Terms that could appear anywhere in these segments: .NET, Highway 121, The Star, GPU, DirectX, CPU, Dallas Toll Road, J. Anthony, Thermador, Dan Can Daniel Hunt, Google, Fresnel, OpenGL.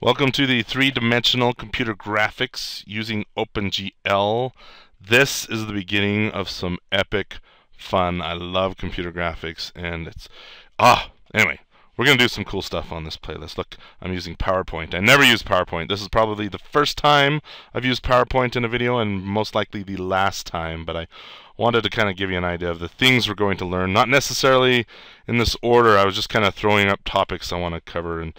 Welcome to the three-dimensional computer graphics using OpenGL. This is the beginning of some epic fun. I love computer graphics and it's... Anyway, we're going to do some cool stuff on this playlist. Look, I'm using PowerPoint. I never use PowerPoint. This is probably the first time I've used PowerPoint in a video and most likely the last time, but I wanted to kind of give you an idea of the things we're going to learn. Not necessarily in this order. I was just kind of throwing up topics I want to cover and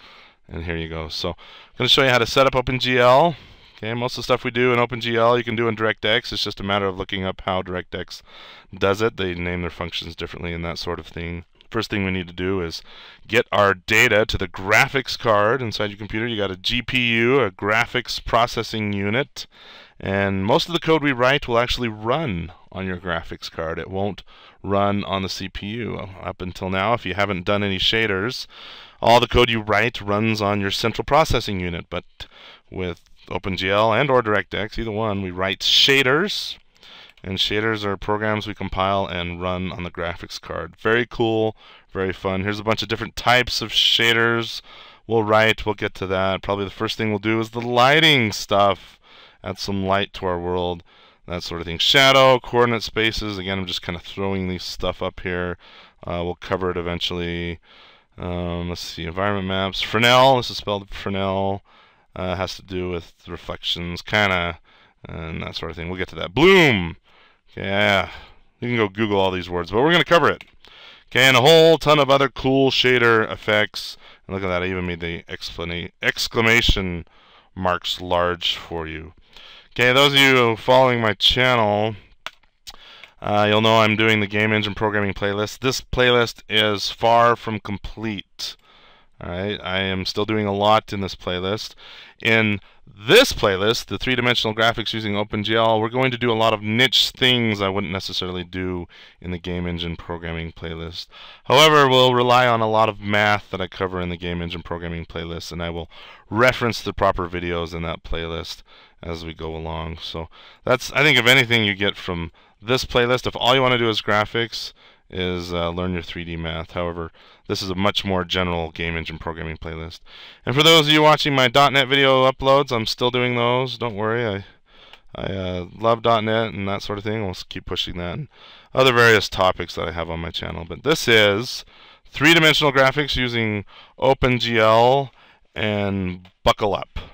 here you go. So I'm going to show you how to set up OpenGL. Okay, most of the stuff we do in OpenGL you can do in DirectX. It's just a matter of looking up how DirectX does it. They name their functions differently and that sort of thing. First thing we need to do is get our data to the graphics card inside your computer. You got a GPU, a graphics processing unit, and most of the code we write will actually run on your graphics card. It won't run on the CPU. Up until now, if you haven't done any shaders, all the code you write runs on your central processing unit. But with OpenGL and or DirectX, either one, we write shaders. And shaders are programs we compile and run on the graphics card. Very cool, very fun. Here's a bunch of different types of shaders we'll write. We'll get to that. Probably the first thing we'll do is the lighting stuff. Add some light to our world, that sort of thing. Shadow, coordinate spaces. Again, I'm just kind of throwing these stuff up here. We'll cover it eventually. Let's see, environment maps. Fresnel, this is spelled Fresnel. Has to do with reflections, kind of, and that sort of thing. We'll get to that. Bloom. Yeah, you can go Google all these words, but we're going to cover it. Okay, and a whole ton of other cool shader effects. And look at that, I even made the exclamation marks large for you. Okay, those of you following my channel, you'll know I'm doing the Game Engine Programming playlist. This playlist is far from complete. Alright, I am still doing a lot in this playlist. In this playlist, the three-dimensional graphics using OpenGL, we're going to do a lot of niche things I wouldn't necessarily do in the Game Engine Programming playlist. However, we'll rely on a lot of math that I cover in the Game Engine Programming playlist, and I will reference the proper videos in that playlist as we go along. So that's, I think, if anything you get from this playlist, if all you want to do is graphics, is learn your 3D math. However, this is a much more general Game Engine Programming playlist. And for those of you watching my .NET video uploads, I'm still doing those. Don't worry, I love .NET and that sort of thing. We'll keep pushing that and other various topics that I have on my channel. But this is three-dimensional graphics using OpenGL, and buckle up.